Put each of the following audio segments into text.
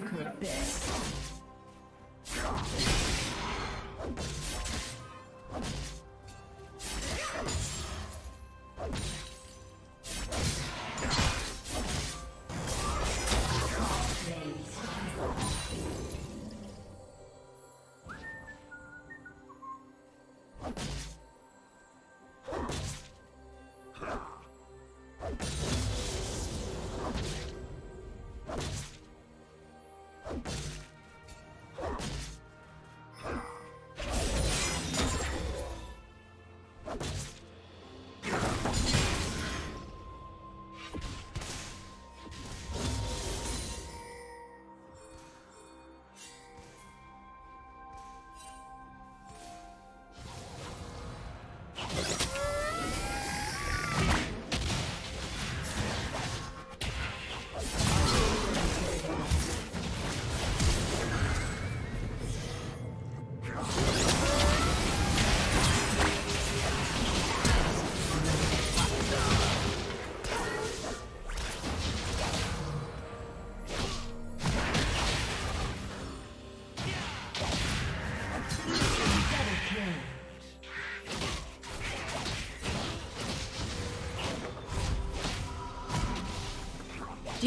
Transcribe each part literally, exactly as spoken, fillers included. Miracle Bed. Do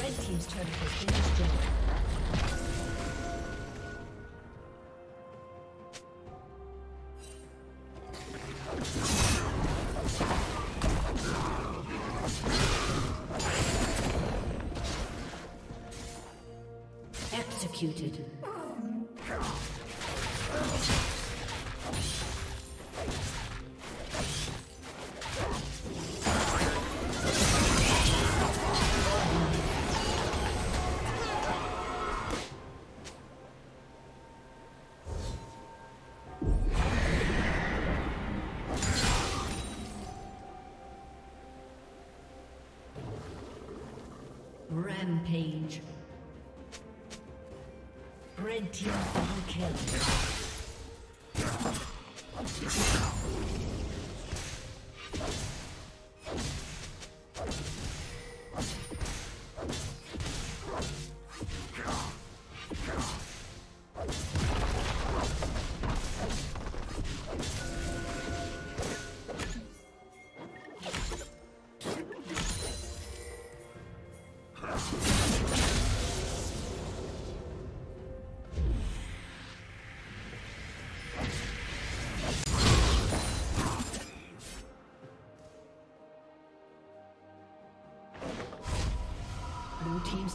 Red team's turret has been destroyed. Executed. Rampage. Red team double kill. Blue team's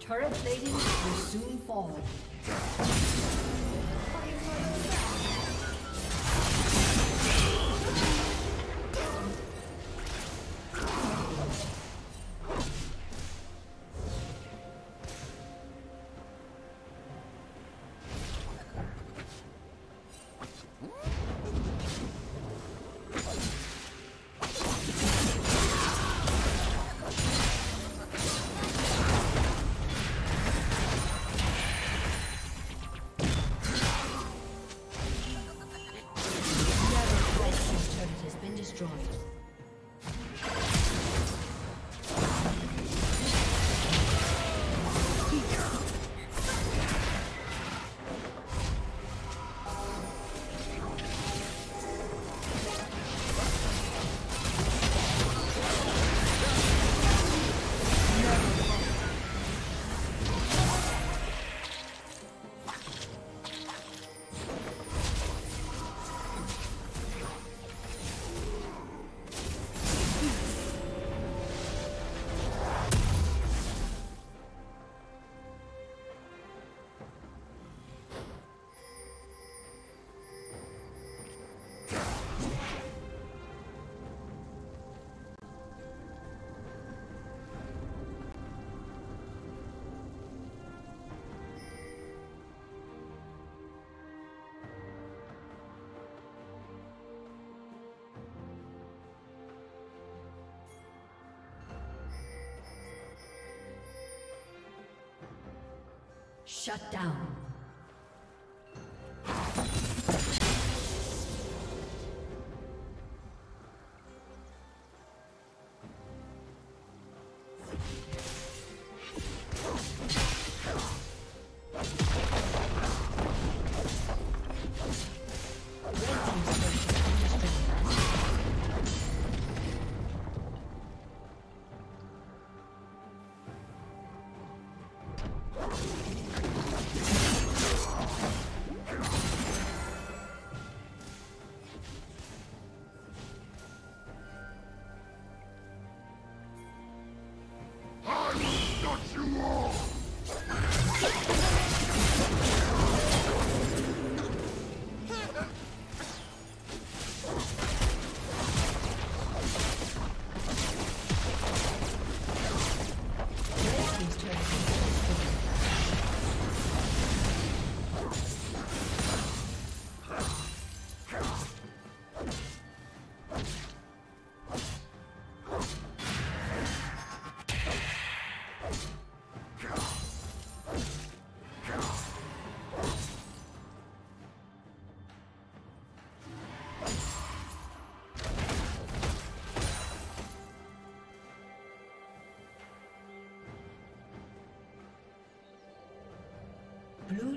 Turret plating will soon fall. destroyed. Shut down. Blue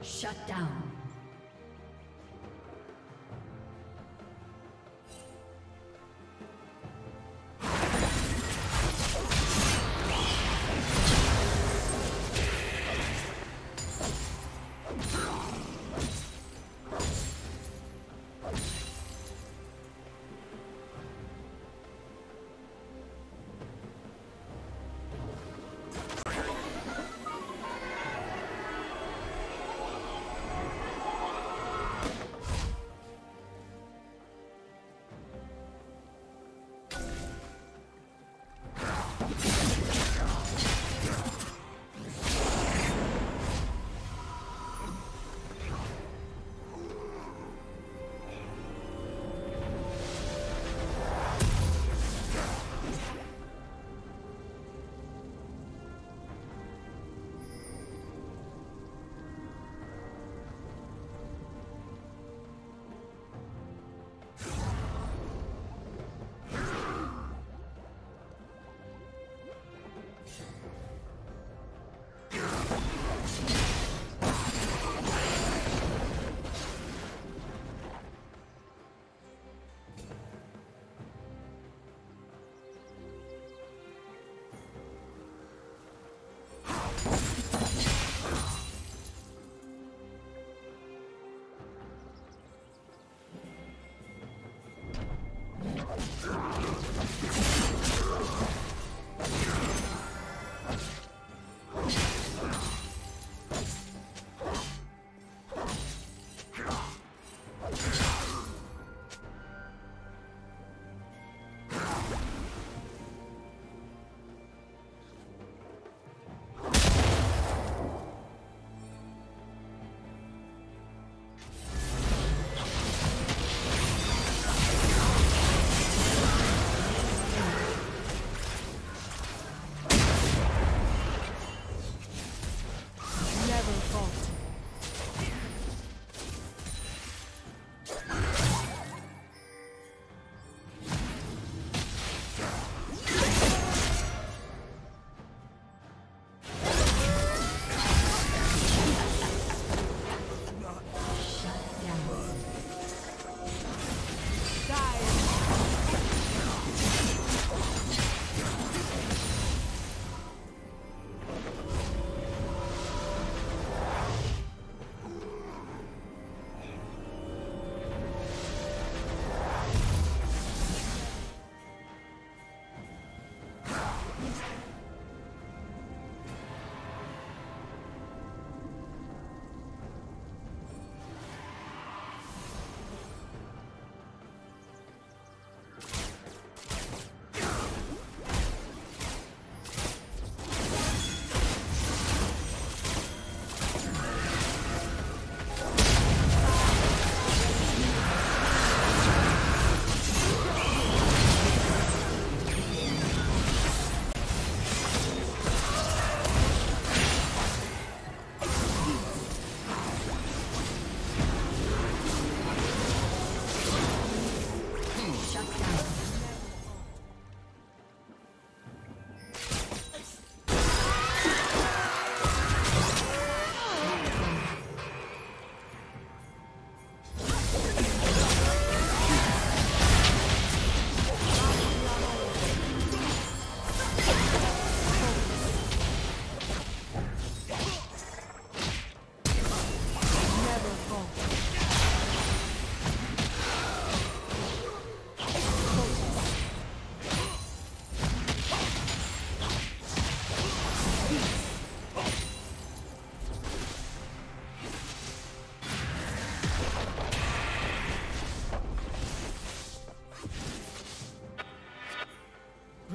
Shut down.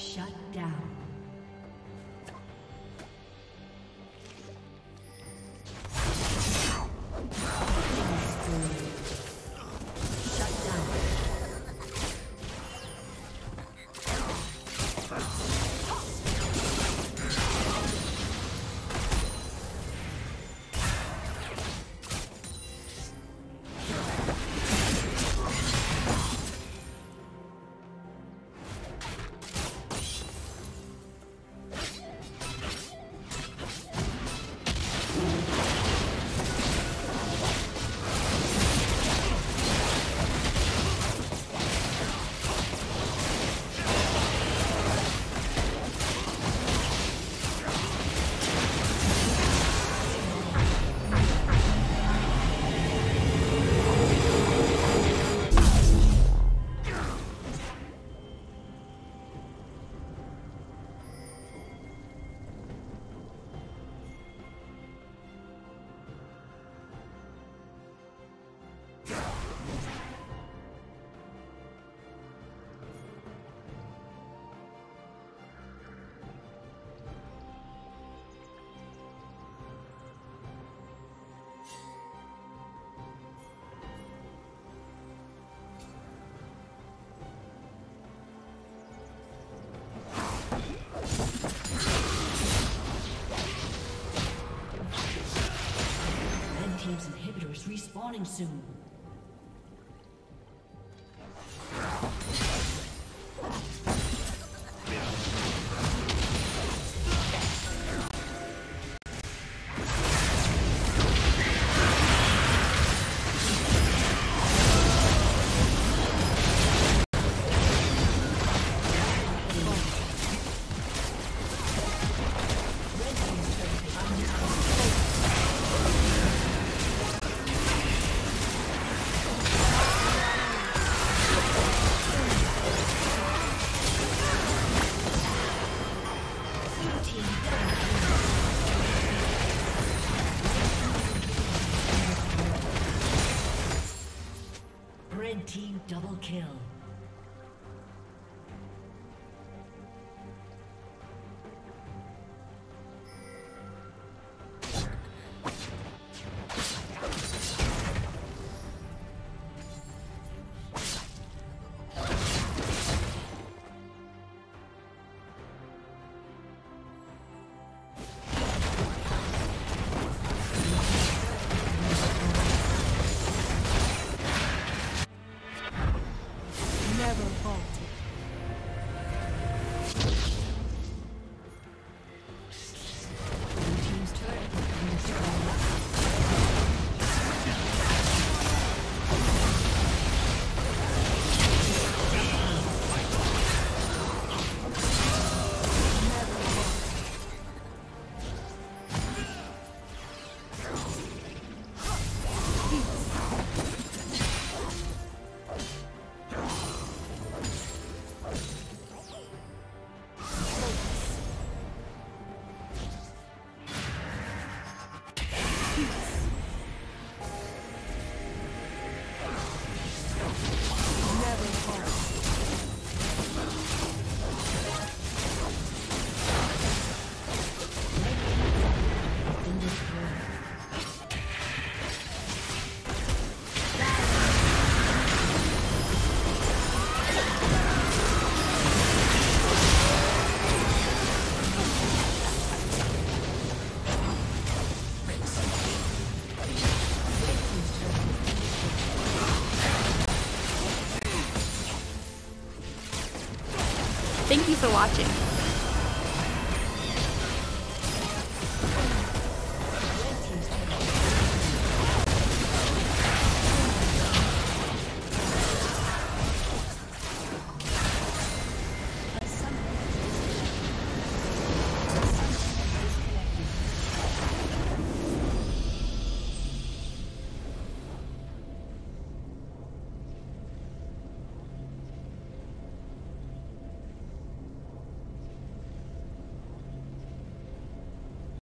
Shut down. spawning soon. Kill. Thank you for watching.